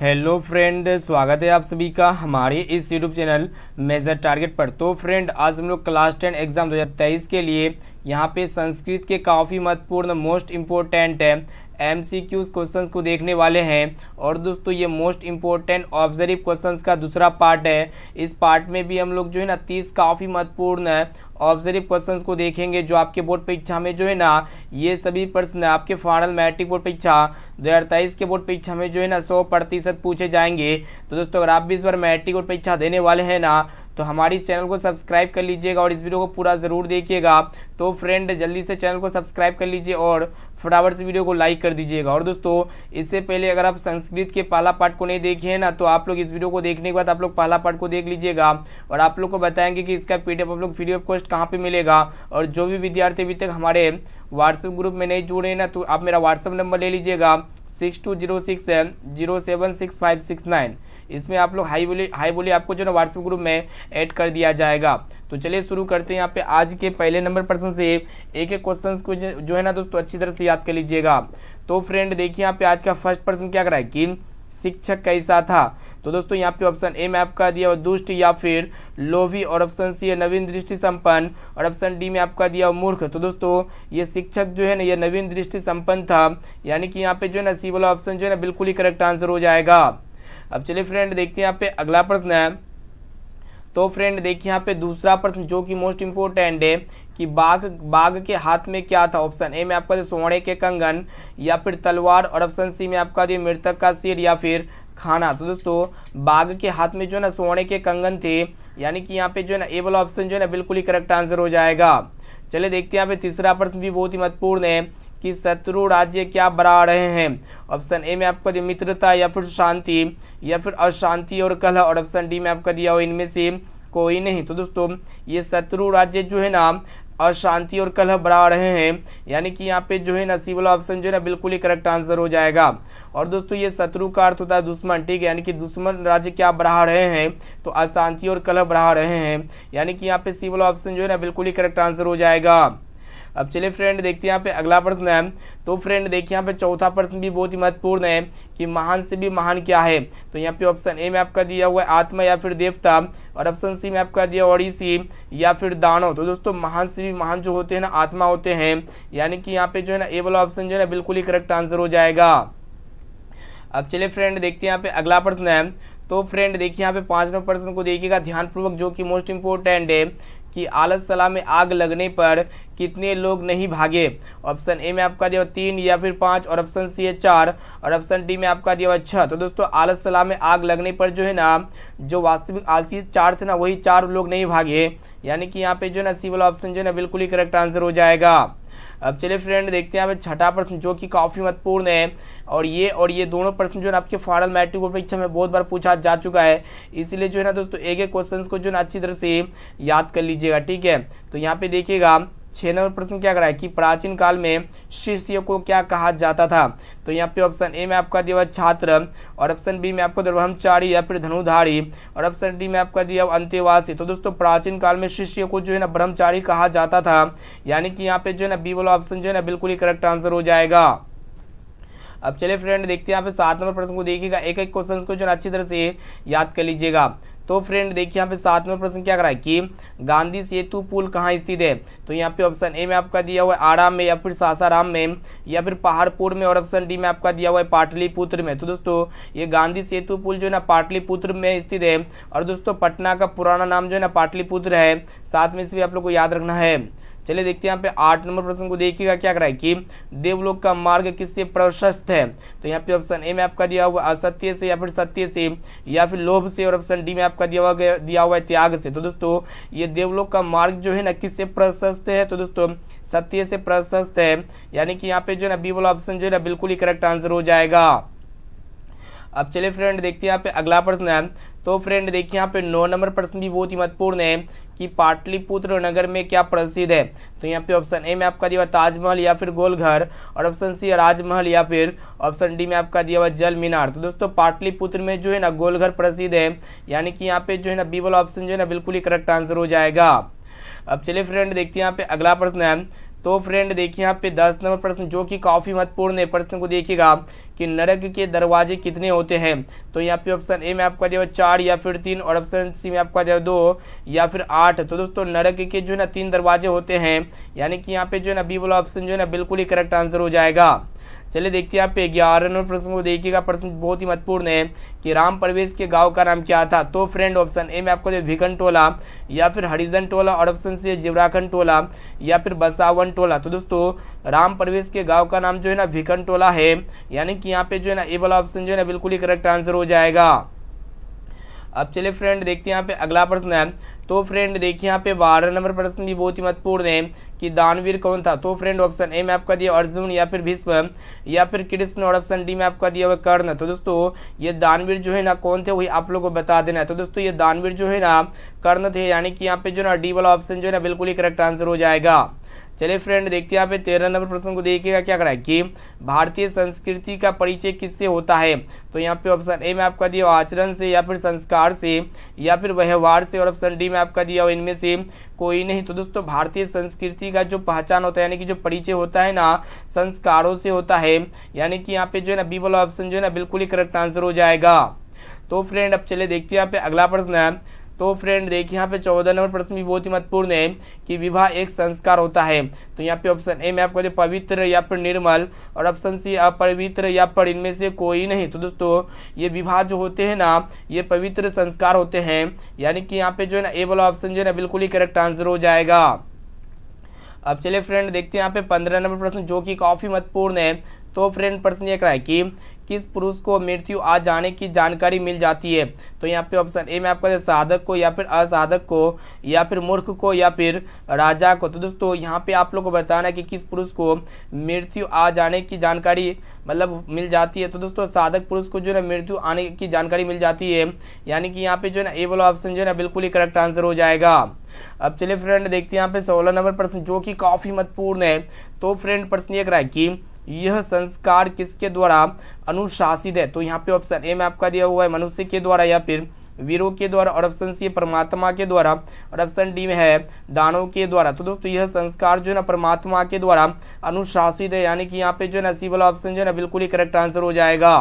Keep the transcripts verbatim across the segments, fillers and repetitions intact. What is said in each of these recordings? Hello friend, स्वागत है आप सभी का हमारे इस यूट्यूब चैनल मेजर टारगेट पर। तो फ्रेंड, आज हम लोग क्लास टेन एग्ज़ाम दो हज़ार तेईस के लिए यहाँ पे संस्कृत के काफ़ी महत्वपूर्ण मोस्ट इम्पोर्टेंट एमसीक्यूज क्वेश्चंस को देखने वाले हैं। और दोस्तों, ये मोस्ट इम्पोर्टेंट ऑब्जर्व क्वेश्चंस का दूसरा पार्ट है। इस पार्ट में भी हम लोग जो है ना तीस काफ़ी महत्वपूर्ण ऑब्जर्व क्वेश्चंस को देखेंगे, जो आपके बोर्ड परीक्षा में जो है ना ये सभी प्रश्न आपके फाइनल मैट्रिक बोर्ड परीक्षा दो हज़ार तेईस के बोर्ड परीक्षा में जो है ना सौ प्रतिशत पूछे जाएंगे। तो दोस्तों, अगर आप भी इस बार मैट्रिक बोर्ड परीक्षा देने वाले हैं ना, तो हमारी चैनल को सब्सक्राइब कर लीजिएगा और इस वीडियो को पूरा ज़रूर देखिएगा। तो फ्रेंड, जल्दी से चैनल को सब्सक्राइब कर लीजिए और फटाफट से वीडियो को लाइक कर दीजिएगा। और दोस्तों, इससे पहले अगर आप संस्कृत के पहला पार्ट को नहीं देखे हैं ना, तो आप लोग इस वीडियो को देखने के बाद आप लोग पहला पार्ट को देख लीजिएगा और आप लोग को बताएंगे कि इसका पीडीएफ आप लोग फ्री ऑफ कॉस्ट कहाँ पे मिलेगा। और जो भी विद्यार्थी अभी तक हमारे व्हाट्सएप ग्रुप में नहीं जुड़े हैं ना, तो आप मेरा व्हाट्सअप नंबर ले लीजिएगा six two zero six zero seven six five six nine. इसमें आप लोग हाई बोली हाई बोली आपको जो ना व्हाट्सएप ग्रुप में ऐड कर दिया जाएगा। तो चलिए शुरू करते हैं यहाँ पे आज के पहले नंबर प्रश्न से। एक एक क्वेश्चंस को जो है ना दोस्तों अच्छी तरह से याद कर लीजिएगा। तो फ्रेंड देखिए, यहाँ पे आज का फर्स्ट प्रश्न क्या कराए कि शिक्षक कैसा था। तो दोस्तों, यहाँ पे ऑप्शन ए में आपका दिया हुआ दुष्ट या फिर लोभी, और ऑप्शन सी है नवीन दृष्टि संपन्न, और ऑप्शन डी में आपका दिया हुआ मूर्ख। तो दोस्तों, ये शिक्षक जो है ना ये नवीन दृष्टि संपन्न था, यानी कि यहाँ पे जो है ना सी वाला ऑप्शन जो है ना बिल्कुल ही करेक्ट आंसर हो जाएगा। अब चलिए फ्रेंड देखते हैं यहाँ पे अगला प्रश्न है। तो फ्रेंड देखिए यहाँ पे दूसरा प्रश्न जो कि मोस्ट इम्पोर्टेंट है कि बाघ बाघ के हाथ में क्या था। ऑप्शन ए में आपका सोने के कंगन या फिर तलवार, और ऑप्शन सी में आपका दिया मृतक का सिर या फिर खाना। तो दोस्तों, बाघ के हाथ में जो है ना सोने के कंगन थे, यानी कि यहाँ पे जो है ना ए वाला ऑप्शन जो है ना बिल्कुल ही करेक्ट आंसर हो जाएगा। चलिए देखते हैं यहाँ पे तीसरा प्रश्न भी बहुत ही महत्वपूर्ण है कि शत्रु राज्य क्या बढ़ा रहे हैं। ऑप्शन ए में आपका दिया मित्रता या फिर शांति या फिर अशांति और कलह, और ऑप्शन डी में आपका दिया हो इनमें से कोई नहीं। तो दोस्तों, ये शत्रु राज्य जो है ना अशांति और कलह बढ़ा रहे हैं, यानी कि यहाँ पे जो है ना सी वाला ऑप्शन जो है ना बिल्कुल ही करेक्ट आंसर हो जाएगा। और दोस्तों, ये शत्रु का अर्थ होता है दुश्मन, ठीक है, यानी कि दुश्मन राज्य क्या बढ़ा रहे हैं, तो अशांति और कलह बढ़ा रहे हैं, यानी कि यहाँ पे सी वाला ऑप्शन जो है ना बिल्कुल ही करेक्ट आंसर हो जाएगा। अब चलिए फ्रेंड देखते हैं यहाँ पे अगला प्रश्न है। तो फ्रेंड देखिए यहाँ पे चौथा प्रश्न भी बहुत ही महत्वपूर्ण है कि महान से भी महान क्या है। तो यहाँ पे ऑप्शन ए में आपका दिया हुआ है आत्मा या फिर देवता, और ऑप्शन सी में आपका दिया ओडिसी या फिर दानव। तो दोस्तों, महान से भी महान जो होते हैं ना आत्मा होते हैं, यानी कि यहाँ पे जो है ना ए वाला ऑप्शन जो है ना बिल्कुल ही करेक्ट आंसर हो जाएगा। अब चलिए फ्रेंड देखते हैं यहाँ पे अगला प्रश्न है। तो फ्रेंड देखिए यहाँ पे पाँच नंबर प्रश्न को देखिएगा ध्यानपूर्वक, जो कि मोस्ट इम्पोर्टेंट है कि आलसला में आग लगने पर कितने लोग नहीं भागे। ऑप्शन ए में आपका दिया हुआ तीन या फिर पाँच, और ऑप्शन सी है चार, और ऑप्शन डी में आपका दिया हुआ छः। तो दोस्तों, आलसला में आग लगने पर जो है ना जो वास्तविक आलसी चार थे ना वही चार लोग नहीं भागे, यानी कि यहाँ पे जो है ना सी वाला ऑप्शन जो है ना बिल्कुल ही करेक्ट आंसर हो जाएगा। अब चलिए फ्रेंड देखते हैं यहाँ पे छठा प्रश्न जो कि काफ़ी महत्वपूर्ण है, और ये और ये दोनों प्रश्न जो है आपके फाइनल मैट्रिक बोर्ड परीक्षा में बहुत बार पूछा जा चुका है, इसीलिए जो है ना दोस्तों एक एक क्वेश्चंस को जो है ना अच्छी तरह से याद कर लीजिएगा, ठीक है। तो यहाँ पे देखिएगा छः नंबर प्रश्न क्या कराया कि प्राचीन काल में शिष्य को क्या कहा जाता था। तो यहाँ पे ऑप्शन ए में आपका दिया हुआ छात्र, और ऑप्शन बी में आपका दिया ब्रह्मचारी या फिर धनुधारी, और ऑप्शन डी में आपका दिया हुआ अंतेवासी। तो दोस्तों, प्राचीन काल में शिष्य को जो है ना ब्रह्मचारी कहा जाता था, यानी कि यहाँ पे जो है ना बी वाला ऑप्शन जो है ना बिल्कुल ही करेक्ट आंसर हो जाएगा। अब चलिए फ्रेंड देखते हैं यहाँ पे सात नंबर प्रश्न को देखिएगा, एक एक क्वेश्चन को जो है अच्छी तरह से याद कर लीजिएगा। तो फ्रेंड देखिए यहाँ पे सात में प्रश्न क्या कराया कि गांधी सेतु पुल कहाँ स्थित है। तो यहाँ पे ऑप्शन ए में आपका दिया हुआ है आरा में या फिर सासाराम में या फिर पहाड़पुर में, और ऑप्शन डी में आपका दिया हुआ है पाटलिपुत्र में। तो दोस्तों, ये गांधी सेतु पुल जो है ना पाटलिपुत्र में स्थित है, और दोस्तों पटना का पुराना नाम जो है ना पाटलिपुत्र है, साथ में इसे भी आप लोग को याद रखना है। चलिए देखते हैं यहाँ पे आठ नंबर प्रश्न को देखिएगा क्या कराए कि देवलोक का मार्ग किससे प्रशस्त है। तो यहाँ पे ऑप्शन ए में आपका दिया हुआ असत्य से या फिर सत्य से या फिर लोभ से, और ऑप्शन डी में आपका दिया हुआ दिया हुआ है त्याग से। तो दोस्तों, ये देवलोक का मार्ग जो है ना किससे प्रशस्त है, तो दोस्तों सत्य से प्रशस्त है, यानी कि यहाँ पे जो है ना बी वाला ऑप्शन जो है ना बिल्कुल ही करेक्ट आंसर हो जाएगा। अब चलिए फ्रेंड देखते हैं यहाँ पे अगला प्रश्न है। तो फ्रेंड देखिए यहाँ पे नौ नंबर प्रश्न भी बहुत ही महत्वपूर्ण है कि पाटलिपुत्र नगर में क्या प्रसिद्ध है। तो यहाँ पे ऑप्शन ए में आपका दिया हुआ ताजमहल या फिर गोलघर, और ऑप्शन सी राजमहल या फिर ऑप्शन डी में आपका दिया हुआ जल मीनार। तो दोस्तों, पाटलिपुत्र में जो है ना गोलघर प्रसिद्ध है, यानी कि यहाँ पे जो है ना बी वाला ऑप्शन जो है ना बिल्कुल ही करेक्ट आंसर हो जाएगा। अब चलिए फ्रेंड देखते हैं यहाँ पे अगला प्रश्न है। तो फ्रेंड देखिए यहाँ पे दस नंबर प्रश्न जो कि काफ़ी महत्वपूर्ण है, प्रश्न को देखिएगा कि नरक के दरवाजे कितने होते हैं। तो यहाँ पे ऑप्शन ए में आपका दिया हुआ चार या फिर तीन, और ऑप्शन सी में आपका दिया हुआ दो या फिर आठ। तो दोस्तों नरक के जो है ना तीन दरवाजे होते हैं, यानी कि यहाँ पे जो है ना बी वाला ऑप्शन जो है ना बिल्कुल ही करेक्ट आंसर हो जाएगा। चलिए देखते हैं यहाँ पे ग्यारह नंबर प्रश्न को देखिएगा, प्रश्न बहुत ही महत्वपूर्ण है कि राम परवेश के गांव का नाम क्या था। तो फ्रेंड ऑप्शन ए में आपको भिकन टोला या फिर हरिजन टोला, और ऑप्शन सी जिवराखन टोला या फिर बसावन टोला। तो दोस्तों राम परवेश के गांव का नाम जो है ना भिकन टोला है, यानी कि यहाँ पे जो है ना ए वाला ऑप्शन जो है ना बिल्कुल ही करेक्ट आंसर हो जाएगा। अब चलिए फ्रेंड देखते हैं यहाँ पे अगला प्रश्न है। तो फ्रेंड देखिए यहाँ पे बारह नंबर प्रश्न भी बहुत ही महत्वपूर्ण है कि दानवीर कौन था। तो फ्रेंड ऑप्शन ए में आपका दिया अर्जुन या फिर भीष्म या फिर कृष्ण, और ऑप्शन डी में आपका दिया हुआ कर्ण। तो दोस्तों ये दानवीर जो है ना कौन थे वही आप लोगों को बता देना है। तो दोस्तों ये दानवीर जो है ना कर्ण थे, यानी कि यहाँ पे जो ना डी वाला ऑप्शन जो है ना बिल्कुल ही करेक्ट आंसर हो जाएगा। चलिए फ्रेंड देखते हैं यहाँ पे तेरह नंबर प्रश्न को देखिएगा, क्या करा है कि भारतीय संस्कृति का परिचय किससे होता है। तो यहाँ पे ऑप्शन ए में आपका दिया आचरण से या फिर संस्कार से या फिर व्यवहार से, और ऑप्शन डी में आपका दिया हुआ इनमें से कोई नहीं। तो दोस्तों भारतीय संस्कृति का जो पहचान होता है यानी कि जो परिचय होता है ना संस्कारों से होता है, यानी कि यहाँ पे जो है ना बी वाला ऑप्शन जो है ना बिल्कुल ही करेक्ट आंसर हो जाएगा। तो फ्रेंड अब चले देखते हैं यहाँ पे अगला प्रश्न है। तो फ्रेंड देखिए यहाँ पे चौदह नंबर प्रश्न भी बहुत ही महत्वपूर्ण है कि विवाह एक संस्कार होता है। तो यहाँ पे ऑप्शन ए में आपको जो पवित्र या फिर निर्मल, और ऑप्शन सी अपवित्र या फिर इनमें से कोई नहीं। तो दोस्तों ये विवाह जो होते हैं ना ये पवित्र संस्कार होते हैं, यानी कि यहाँ पे जो है ना ए वाला ऑप्शन जो है ना बिल्कुल ही करेक्ट आंसर हो जाएगा। अब चलिए फ्रेंड देखते हैं यहाँ पे पंद्रह नंबर प्रश्न जो कि काफ़ी महत्वपूर्ण है। तो फ्रेंड प्रश्न ये करा है कि किस पुरुष को मृत्यु आ जाने की जानकारी मिल जाती है। तो यहाँ पे ऑप्शन ए में आपका साधक को या फिर असाधक को या फिर मूर्ख को या फिर राजा को। तो दोस्तों यहाँ पे आप लोग को बताना है कि किस पुरुष को मृत्यु आ जाने की जानकारी मतलब मिल जाती है। तो दोस्तों साधक पुरुष को जो है ना मृत्यु आने की जानकारी मिल जाती है, यानी कि यहाँ पे जो है ना ए वाला ऑप्शन जो है ना बिल्कुल ही करेक्ट आंसर हो जाएगा। अब चलिए फ्रेंड देखते हैं यहाँ पे सोलह नंबर प्रश्न जो कि काफ़ी महत्वपूर्ण है। तो फ्रेंड प्रश्न ये करा कि यह संस्कार किसके द्वारा अनुशासित है। तो यहाँ पे ऑप्शन ए में आपका दिया हुआ है मनुष्य के द्वारा या फिर वीरों के द्वारा, और ऑप्शन सी परमात्मा के द्वारा, और ऑप्शन डी में है दानों के द्वारा। तो दोस्तों यह संस्कार जो है ना परमात्मा के द्वारा अनुशासित है, यानी कि यहाँ पे जो है ना सी वाला ऑप्शन जो है ना बिल्कुल ही करेक्ट आंसर हो जाएगा।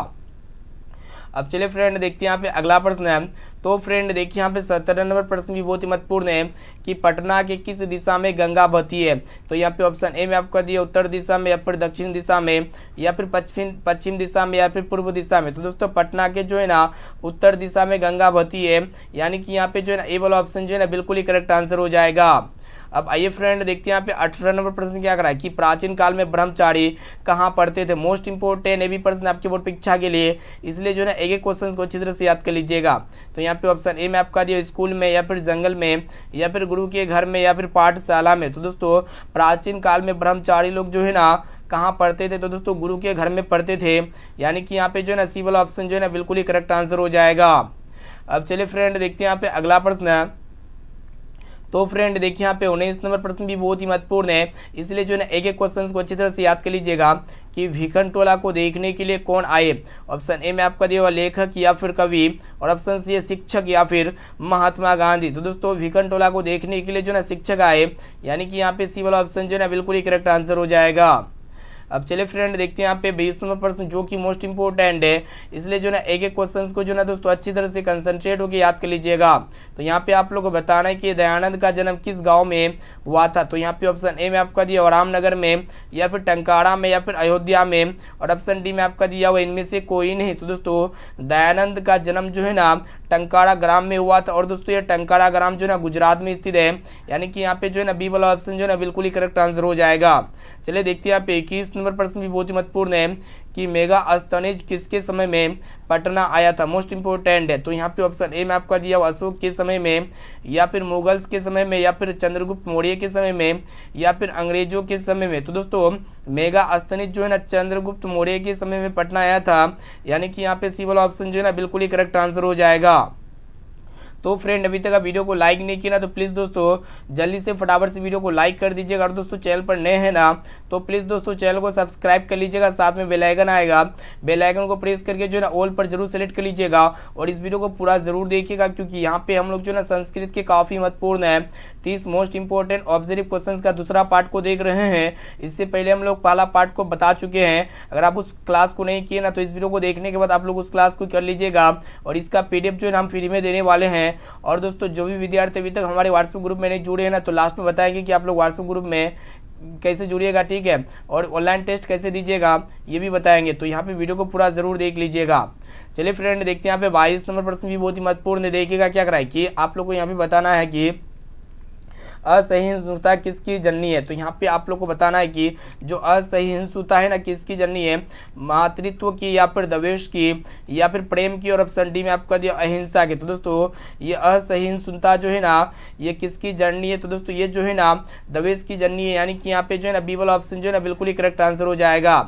अब चलिए फ्रेंड देखते हैं यहाँ पे अगला प्रश्न है। तो फ्रेंड देखिए यहाँ पे सत्रह नंबर प्रश्न भी बहुत ही महत्वपूर्ण है कि पटना के किस दिशा में गंगा बहती है। तो यहाँ पे ऑप्शन ए में आपका दिया उत्तर दिशा में या फिर दक्षिण दिशा में या फिर पश्चिम पश्चिम दिशा में या फिर पूर्व दिशा में। तो दोस्तों पटना के जो है ना उत्तर दिशा में गंगा बहती है, यानी कि यहाँ पे जो है ना ए वाला ऑप्शन जो है ना बिल्कुल ही करेक्ट आंसर हो जाएगा। अब आइए फ्रेंड देखते हैं यहाँ पे अठारह नंबर प्रश्न क्या करा है कि प्राचीन काल में ब्रह्मचारी कहाँ पढ़ते थे। मोस्ट इंपोर्टेंट ये भी प्रश्न आपके बोर्ड परीक्षा के लिए, इसलिए जो है ना एक एक क्वेश्चन को अच्छी तरह से याद कर लीजिएगा। तो यहाँ पे ऑप्शन ए में आपका दिया स्कूल में या फिर जंगल में या फिर गुरु के घर में या फिर पाठशाला में। तो दोस्तों प्राचीन काल में ब्रह्मचारी लोग जो है ना कहाँ पढ़ते थे। तो दोस्तों गुरु के घर में पढ़ते थे, यानी कि यहाँ पे जो है ना सी वाला ऑप्शन जो है ना बिल्कुल ही करेक्ट आंसर हो जाएगा। अब चलिए फ्रेंड देखते हैं यहाँ पे अगला प्रश्न है। तो फ्रेंड देखिए यहाँ पे उन्नीस नंबर प्रश्न भी बहुत ही महत्वपूर्ण है, इसलिए जो है ना एक एक क्वेश्चन को अच्छी तरह से याद कर लीजिएगा कि भिकन टोला को देखने के लिए कौन आए। ऑप्शन ए में आपका दिया हुआ लेखक या फिर कवि, और ऑप्शन सी है शिक्षक या फिर महात्मा गांधी। तो दोस्तों भिकन टोला को देखने के लिए जो ना शिक्षक आए, यानी कि यहाँ पे सी वाला ऑप्शन जो है ना बिल्कुल ही करेक्ट आंसर हो जाएगा। अब चलिए फ्रेंड देखते हैं यहाँ पे बीस नंबर प्रश्न जो कि मोस्ट इंपोर्टेंट है, इसलिए जो ना एक एक क्वेश्चंस को जो ना दोस्तों अच्छी तरह से कंसंट्रेट होकर याद कर लीजिएगा। तो यहाँ पे आप लोग को बताना है कि दयानंद का जन्म किस गांव में हुआ था। तो यहाँ पे ऑप्शन ए में आपका दिया हुआ रामनगर में या फिर टंकारा में या फिर अयोध्या में, और ऑप्शन डी में आपका दिया हुआ इनमें से कोई नहीं। तो दोस्तों दयानंद का जन्म जो है ना टंकारा ग्राम में हुआ था, और दोस्तों ये टंकारा ग्राम जो है ना गुजरात में स्थित है, यानी कि यहाँ पे जो है ना बी वाला ऑप्शन जो है ना बिल्कुल ही करेक्ट आंसर हो जाएगा। चलिए देखते हैं यहाँ पे इक्कीस नंबर प्रश्न भी बहुत ही महत्वपूर्ण है कि मेगा अस्तनेज किसके समय में पटना आया था। मोस्ट इंपोर्टेंट है। तो यहाँ पे ऑप्शन ए में आपका दिया हुआ अशोक के समय में या फिर मुगल्स के समय में या फिर चंद्रगुप्त मौर्य के समय में या फिर अंग्रेजों के समय में। तो दोस्तों मेगा अस्तनेज जो है ना चंद्रगुप्त मौर्य के समय में पटना आया था, यानी कि यहाँ पे सी वाला ऑप्शन जो है ना बिल्कुल ही करेक्ट आंसर हो जाएगा। तो फ्रेंड अभी तक आप वीडियो को लाइक नहीं किया ना तो प्लीज़ दोस्तों जल्दी से फटाफट से वीडियो को लाइक कर दीजिएगा। और दोस्तों चैनल पर नए हैं ना तो प्लीज़ दोस्तों चैनल को सब्सक्राइब कर लीजिएगा, साथ में बेल आइकन आएगा, बेल आइकन को प्रेस करके जो है ना ऑल पर जरूर सेलेक्ट कर लीजिएगा और इस वीडियो को पूरा जरूर देखिएगा, क्योंकि यहाँ पे हम लोग जो ना संस्कृत के काफ़ी महत्वपूर्ण है तीस मोस्ट इंपॉर्टेंट ऑब्जर्व क्वेश्चंस का दूसरा पार्ट को देख रहे हैं। इससे पहले हम लोग पहला पार्ट को बता चुके हैं। अगर आप उस क्लास को नहीं किए ना तो इस वीडियो को देखने के बाद आप लोग उस क्लास को कर लीजिएगा और इसका पीडीएफ जो है हम फ्री में देने वाले हैं। और दोस्तों जो भी विद्यार्थी अभी तक हमारे व्हाट्सएप ग्रुप में नहीं जुड़े हैं ना तो लास्ट में बताएंगे कि आप लोग व्हाट्सएप ग्रुप में कैसे जुड़िएगा, ठीक है, और ऑनलाइन टेस्ट कैसे दीजिएगा ये भी बताएंगे, तो यहाँ पे वीडियो को पूरा जरूर देख लीजिएगा। चलिए फ्रेंड देखते हैं यहाँ पे बाईस नंबर प्रश्न भी बहुत ही महत्वपूर्ण है। देखिएगा क्या कराए कि आप लोग को यहाँ पे बताना है कि असहिष्णुता किसकी जननी है। तो यहाँ पे आप लोग को बताना है कि जो असहिष्णुता है ना किसकी जननी है, मातृत्व की या फिर द्वेष की या फिर प्रेम की, और ऑप्शन डी में आपका दिया अहिंसा की। तो दोस्तों ये असहिष्णुता जो है ना ये किसकी जननी है, तो दोस्तों ये जो है ना द्वेष की जननी है, यानी कि यहाँ पे जो है ना बी वाला ऑप्शन जो है ना बिल्कुल ही करेक्ट आंसर हो जाएगा।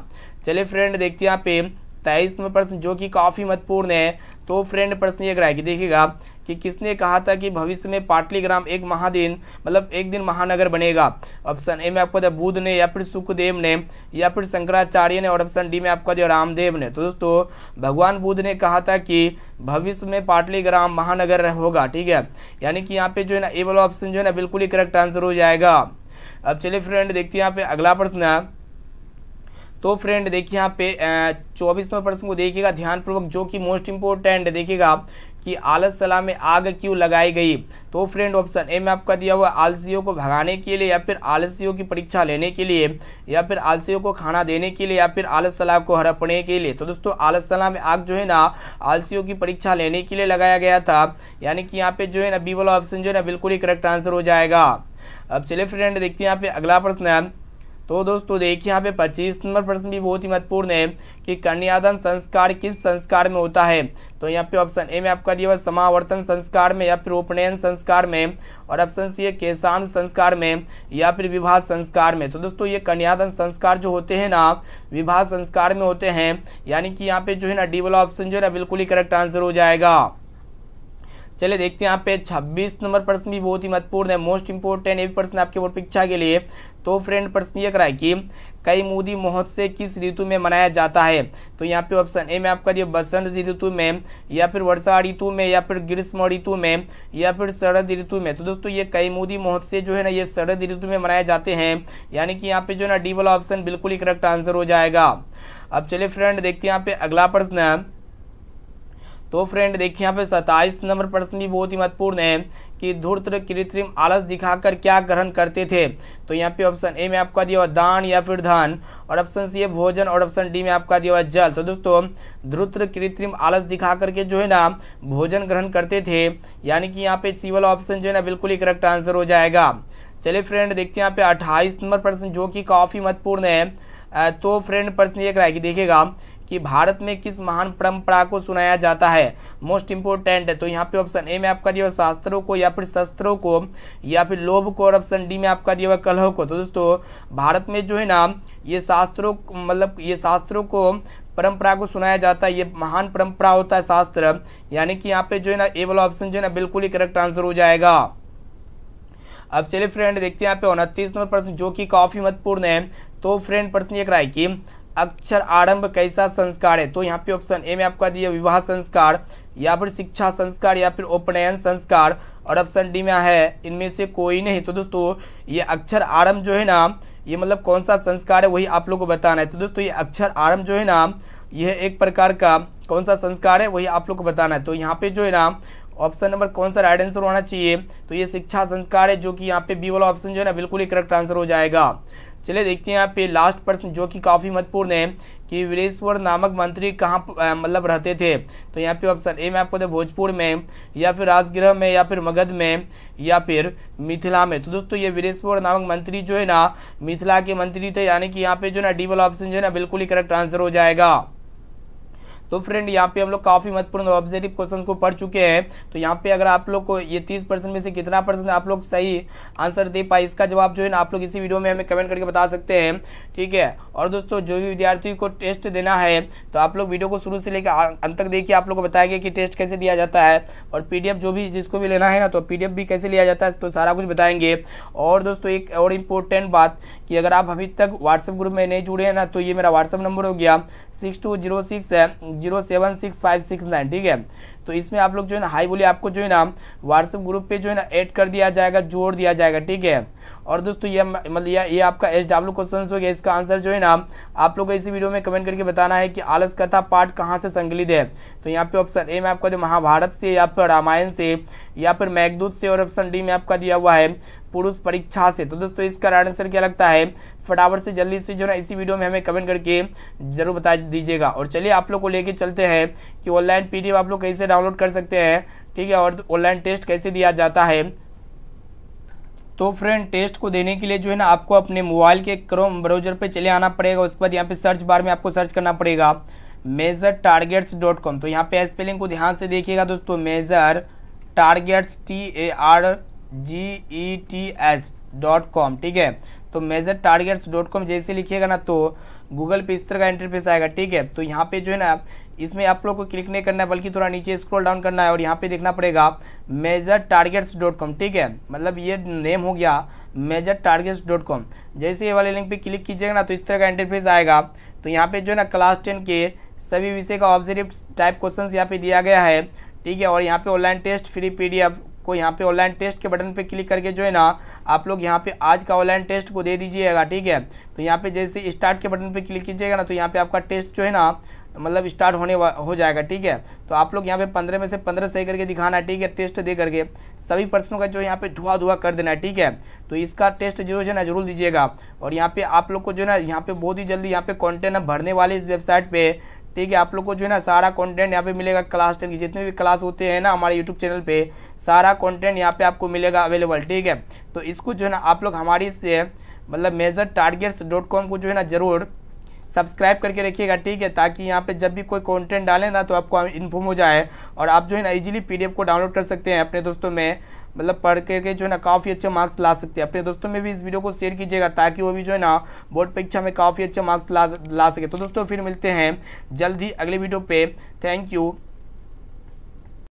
चलिए फ्रेंड देखते हैं यहाँ पे तेईस नंबर प्रश्न जो कि काफ़ी महत्वपूर्ण है। तो फ्रेंड प्रश्न ये कराएगी देखिएगा कि किसने कहा था कि भविष्य में पाटलिग्राम एक महादिन मतलब एक दिन महानगर बनेगा। ऑप्शन ए में आपको दिया बुद्ध ने, या फिर सुखदेव ने, या फिर शंकराचार्य ने, और ऑप्शन डी में आपको दिया रामदेव ने। तो दोस्तों भगवान बुद्ध ने कहा था कि भविष्य में पाटलिग्राम महानगर होगा, ठीक है, यानी कि यहाँ पे जो है ना ए वाला ऑप्शन जो है ना बिल्कुल ही करेक्ट आंसर हो जाएगा। अब चलिए फ्रेंड देखते हैं यहाँ पे अगला प्रश्न है। तो फ्रेंड देखिए यहाँ पे चौबीसवें प्रश्न को देखिएगा ध्यानपूर्वक जो कि मोस्ट इंपोर्टेंट है। देखिएगा कि आलस सलाह में आग क्यों लगाई गई। तो फ्रेंड ऑप्शन ए में आपका दिया हुआ आलसियों को भगाने के लिए, या फिर आलसियों की परीक्षा लेने के लिए, या फिर आलसियों को खाना देने के लिए, या फिर आलस सलाह को हड़पने के लिए। तो दोस्तों आलस सलाह में आग जो है ना आलसियों की परीक्षा लेने के लिए लगाया गया था, यानी कि यहाँ पे जो है ना बी वाला ऑप्शन जो है ना बिल्कुल ही करेक्ट आंसर हो जाएगा। अब चलिए फ्रेंड देखते हैं यहाँ पे अगला प्रश्न है। तो दोस्तों देखिए यहाँ पे पच्चीस नंबर प्रश्न भी बहुत ही महत्वपूर्ण है कि कन्यादान संस्कार किस संस्कार में होता है। तो यहाँ पे ऑप्शन ए में आपका दिया हुआ समावर्तन संस्कार में, या फिर उपनयन संस्कार में, और ऑप्शन सी है केशान संस्कार में, या फिर विवाह संस्कार में। तो दोस्तों ये कन्यादान संस्कार जो होते हैं ना विवाह संस्कार में होते हैं, यानी कि यहाँ पे जो है ना डी वाला ऑप्शन जो है ना बिल्कुल ही करेक्ट आंसर हो जाएगा। चलिए देखते हैं यहाँ पे छब्बीस नंबर प्रश्न भी बहुत ही महत्वपूर्ण है, मोस्ट इंपोर्टेंट ये प्रश्न आपके बोर्ड परीक्षा के लिए। तो फ्रेंड प्रश्न ये कराए कि कईमुदी महोत्सव किस ऋतु में मनाया जाता है। तो यहाँ पे ऑप्शन ए में आपका दिया बसंत ऋतु में, या फिर वर्षा ऋतु में, या फिर ग्रीष्म ऋतु में, या फिर शरद ऋतु में। तो दोस्तों ये कईमुदी महोत्सव जो है ना ये शरद ऋतु में मनाए जाते हैं, यानी कि यहाँ पे जो है ना डी वाला ऑप्शन बिल्कुल ही करेक्ट आंसर हो जाएगा। अब चलिए फ्रेंड देखते हैं यहाँ पे अगला प्रश्न है। तो फ्रेंड देखिए यहाँ पे सत्ताईस नंबर प्रश्न भी बहुत ही महत्वपूर्ण है कि धूर्त कृत्रिम आलस दिखाकर क्या ग्रहण करते थे। तो यहाँ पे ऑप्शन ए में आपका दिया हुआ दान, या फिर धान, और ऑप्शन सी है भोजन, और ऑप्शन डी में आपका दिया हुआ जल। तो दोस्तों धूर्त कृत्रिम आलस दिखा करके जो है ना भोजन ग्रहण करते थे, यानी कि यहाँ पे सी वाला ऑप्शन जो है ना बिल्कुल ही करेक्ट आंसर हो जाएगा। चलिए फ्रेंड देखते हैं यहाँ पे अट्ठाईस नंबर प्रश्न जो कि काफ़ी महत्वपूर्ण है। तो फ्रेंड प्रश्न ये कराएगी देखिएगा कि भारत में किस महान परंपरा को सुनाया जाता है, मोस्ट इंपोर्टेंट है। तो यहाँ पे ऑप्शन ए में आपका दिया हुआ शास्त्रों को, या फिर शस्त्रों को, या फिर लोभ को, और ऑप्शन डी में आपका दिया हुआ कलह को। तो दोस्तों भारत में जो है ना ये शास्त्रों मतलब ये शास्त्रों को परंपरा को सुनाया जाता है, ये महान परंपरा होता है शास्त्र, यानी कि यहाँ पे जो है ना ए वाला ऑप्शन जो है ना बिल्कुल ही करेक्ट आंसर हो जाएगा। अब चलिए फ्रेंड देखते हैं यहाँ पे उनतीस नंबर प्रश्न जो कि काफ़ी महत्वपूर्ण है। तो फ्रेंड प्रश्न ये कराए कि अक्षर आरंभ कैसा संस्कार है। तो यहाँ पे ऑप्शन ए में आपका दिया विवाह संस्कार, या फिर शिक्षा संस्कार, या फिर उपनयन संस्कार, और ऑप्शन डी में है इनमें से कोई नहीं। तो दोस्तों ये अक्षर आरंभ जो है ना ये मतलब कौन सा संस्कार है वही आप लोग को बताना है। तो दोस्तों ये अक्षर आरंभ जो है ना यह एक प्रकार का कौन सा संस्कार है वही आप लोग को बताना है। तो यहाँ पे जो है ना ऑप्शन नंबर कौन सा राइट आंसर होना चाहिए, तो ये शिक्षा संस्कार है, जो कि यहाँ पे बी वाला ऑप्शन जो है ना बिल्कुल ही करेक्ट आंसर हो जाएगा। चलिए देखते हैं यहाँ पे लास्ट प्रश्न जो कि काफ़ी महत्वपूर्ण है कि वीरेश्वर नामक मंत्री कहाँ मतलब रहते थे। तो यहाँ पे ऑप्शन ए में आपको दे भोजपुर में, या फिर राजगृह में, या फिर मगध में, या फिर मिथिला में। तो दोस्तों ये वीरेश्वर नामक मंत्री जो है ना मिथिला के मंत्री थे, यानी कि यहाँ पे जो ना डी वाला ऑप्शन जो है ना बिल्कुल ही करेक्ट आंसर हो जाएगा। तो फ्रेंड यहाँ पे हम लोग काफी महत्वपूर्ण ऑब्जेक्टिव क्वेश्चन को पढ़ चुके हैं। तो यहाँ पे अगर आप लोग को ये तीस परसेंट में से कितना परसेंट आप लोग सही आंसर दे पाए, इसका जवाब जो है ना आप लोग इसी वीडियो में हमें कमेंट करके बता सकते हैं, ठीक है। और दोस्तों जो भी विद्यार्थी को टेस्ट देना है तो आप लोग वीडियो को शुरू से लेकर अंत तक देखिए, आप लोग को बताएंगे कि टेस्ट कैसे दिया जाता है, और पी डी एफ जो भी जिसको भी लेना है ना तो पी डी एफ भी कैसे लिया जाता है, तो सारा कुछ बताएंगे। और दोस्तों एक और इम्पोर्टेंट बात कि अगर आप अभी तक व्हाट्सएप ग्रुप में नहीं जुड़े हैं ना तो ये मेरा व्हाट्सएप नंबर हो गया सिक्स टू जीरो सिक्स है zero seven six five six nine, ठीक है। तो इसमें आप लोग जो है ना हाई बोलिए आपको जो है ना व्हाट्सएप ग्रुप पे जो है ना ऐड कर दिया जाएगा, जोड़ दिया जाएगा, ठीक है। और दोस्तों ये मतलब ये आपका एच डब्ल्यू क्वेश्चन हो गया, इसका आंसर जो है ना आप लोग को इसी वीडियो में कमेंट करके बताना है कि आलस कथा पाठ कहाँ से संकलित है। तो यहाँ पे ऑप्शन ए में आपका महाभारत से, या फिर रामायण से, या फिर मेघदूत से, और ऑप्शन डी में आपका दिया हुआ है पुरुष परीक्षा से। तो दोस्तों इसका आंसर क्या लगता है फटाफट से जल्दी से जो ना इसी वीडियो में हमें कमेंट करके जरूर बता दीजिएगा। और चलिए आप लोग को लेके चलते हैं कि ऑनलाइन पीडीएफ आप लोग कैसे डाउनलोड कर सकते हैं, ठीक है, और ऑनलाइन टेस्ट कैसे दिया जाता है। तो फ्रेंड टेस्ट को देने के लिए जो है ना आपको अपने मोबाइल के क्रोम ब्राउजर पे चले आना पड़ेगा। उसके बाद यहाँ पे सर्च बार में आपको सर्च करना पड़ेगा मेजर टारगेट्स डॉट कॉम। तो यहाँ पे स्पेलिंग को ध्यान से देखिएगा दोस्तों, major targets T A R G E T S dot com, ठीक है। तो मेजर टारगेट्स डॉट कॉम जैसे लिखिएगा ना तो गूगल पे इस तरह का इंटरफेस आएगा, ठीक है। तो यहाँ पे जो है ना इसमें आप लोग को क्लिक नहीं करना है, बल्कि थोड़ा नीचे स्क्रॉल डाउन करना है और यहाँ पे देखना पड़ेगा मेजर टारगेट्स डॉट कॉम, ठीक है। मतलब ये नेम हो गया मेजर टारगेट्स डॉट कॉम। जैसे ये वाले लिंक पे क्लिक कीजिएगा ना तो इस तरह का इंटरफेस आएगा। तो यहाँ पे जो है ना क्लास टेन के सभी विषय का ऑब्जेक्टिव टाइप क्वेश्चन यहाँ पे दिया गया है, ठीक है। और यहाँ पे online test free P D F को यहाँ पे ऑनलाइन टेस्ट के बटन पे क्लिक करके जो है ना आप लोग यहाँ पे आज का ऑनलाइन टेस्ट को दे दीजिएगा, ठीक है। तो यहाँ पे जैसे स्टार्ट के बटन पे क्लिक कीजिएगा ना तो यहाँ पे आपका टेस्ट जो है ना मतलब स्टार्ट होने हो जाएगा, ठीक है। तो आप लोग यहाँ पे पंद्रह में से पंद्रह सही करके दिखाना है, ठीक है। टेस्ट दे करके सभी प्रश्नों का जो यहाँ पे धुआं धुआं कर देना है, ठीक है। तो इसका टेस्ट जो है ना जरूर दीजिएगा। और यहाँ पे आप लोग को जो है ना यहाँ पे बहुत ही जल्दी यहाँ पे कॉन्टेंट भरने वाले इस वेबसाइट पर, ठीक है। आप लोग को जो है ना सारा कंटेंट यहाँ पे मिलेगा, क्लास टेन की जितने भी क्लास होते हैं ना हमारे यूट्यूब चैनल पे सारा कंटेंट यहाँ पे आपको मिलेगा अवेलेबल, ठीक है। तो इसको जो है ना आप लोग हमारी से मतलब मेजर टारगेट्स डॉट कॉम को जो है ना ज़रूर सब्सक्राइब करके रखिएगा, ठीक है, ताकि यहाँ पे जब भी कोई कंटेंट डालें ना तो आपको इन्फॉर्म हो जाए और आप जो है ना ईजिली पी डी एफ को डाउनलोड कर सकते हैं अपने दोस्तों में, मतलब पढ़ करके जो है ना काफ़ी अच्छे मार्क्स ला सकते हैं। अपने दोस्तों में भी इस वीडियो को शेयर कीजिएगा ताकि वो भी जो है ना बोर्ड परीक्षा में काफ़ी अच्छे मार्क्स ला ला सके। तो दोस्तों फिर मिलते हैं जल्दी अगले वीडियो पे। Thank you.